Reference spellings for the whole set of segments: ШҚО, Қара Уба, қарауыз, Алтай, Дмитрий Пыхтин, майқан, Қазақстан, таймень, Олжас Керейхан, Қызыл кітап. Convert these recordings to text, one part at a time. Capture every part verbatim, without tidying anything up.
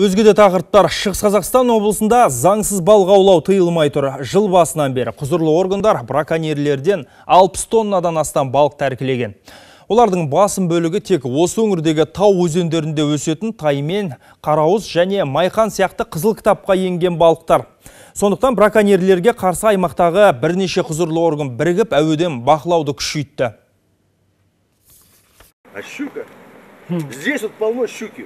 Өзгеде тақырыптар. Шығыс Қазақстан облысында заңсыз балық аулау тыйылмай тұр. Жыл басынан бері құзырлы органдар браконьерлерден алпыс тоннадан астам балық тәркілеген. Олардың басым бөлігі тек осы өңірдегі тау өзендерінде өсетін таймен, қарауыз және майқан сияқты қызыл кітапқа енген балықтар. Сондықтан браконьерлерге қарсы аймақтағы бірнеше құзырлы орган бірігіп әуеден бақылауды күшейтті. А щука? Здесь вот полно щуки.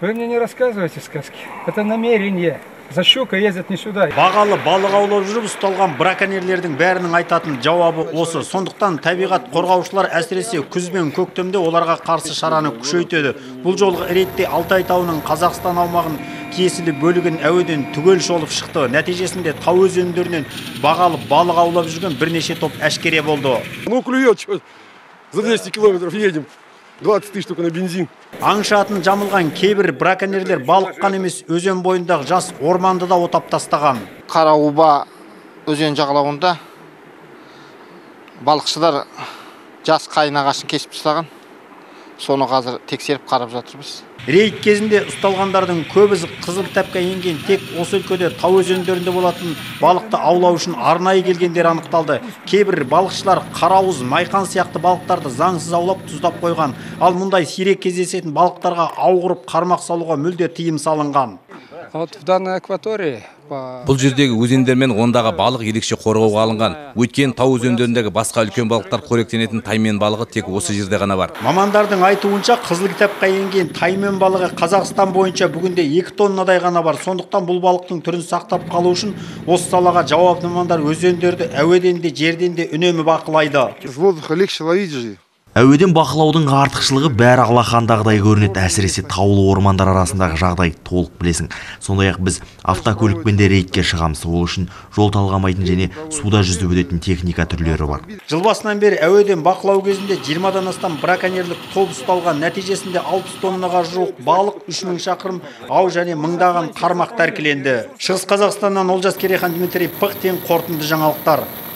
Вы мне не рассказывайте сказки. Это намерение. За щука ездят не сюда. Бағалы балық аулап жүріп ұсталған браконьерлердің бәрінің айтатын жауабы осы. Сондықтан табиғат қорғаушылар әсіресе күз бен көктемде оларға қарсы шараны күшейтеді. Бұл жолғы ретте Алтай тауының Қазақстан аумағын кесілі бөлігін әуеден түгел шолып шықты. Нәтижесінде тау өзендерінен бағалы балық аулап жүрген бірнеше топ әшкере болды. Ну клюет, за двести километров едем. двадцать тысяч только на бензин. Аңшы атын жамылған кейбір браконьерлер балыққан емес өзен бойындағы жас орманды да отап тастаған. Қара Уба өзен жағалауында балықшылар жас қайын ағашын кесіп тастаған. Соны қазір тексеріп қарап жатырмыз. Рейд кезінде ұсталғандардың көбісі қызыл кітапқа енген тек осы өлкеде тау өзендерінде болатын балықты аулау үшін арнайы келгендер анықталды. Кейбір балықшылар қарауыз, майқан сияқты балықтарды заңсыз аулап тұздап қойған. Ал мұндай сирек кездесетін балықтарға ауғырып қармақ салуға мүлде тыйым салынған. Бұл жердегі өзендермен ондағы балық ерекше қорғауға алынған. Өткен тау өзендеріндегі басқа үлкен балықтар қоректенетін таймен балығы тек осы жерде ғана бар. Мамандардың айтуынша қызыл кітапқа енген таймен балығы Қазақстан бойынша бүгінде екі тоннадай ғана бар. Сондықтан бұл балықтың түрін сақтап қалу үшін осы салаға жауапты мамандар өзендерді әуеден де жерден де үнемі бақылайды. Әуеден бақылаудың артықшылығы бәрі алақандағыдай көрінеді, әсіресе таулы ормандар арасындағы жағдай толық білесің. Сондай-ақ біз автокөлікпен де рейдке шығамыз, ол үшін жол талғамайтын және суда жүзіп өтетін техника түрлері бар. Жыл басынан бері әуеден бақылау кезінде жиырмадан астам браконьерлік топ ұсталған. Нәтижесінде алпыс тоннаға жуық балық, үш мың шақырым ау және мыңдаған қармақ тәркіленді. Шығыс Қазақстаннан Олжас Керейхан, Дмитрий Пыхтин, қорытынды жаңалықтар.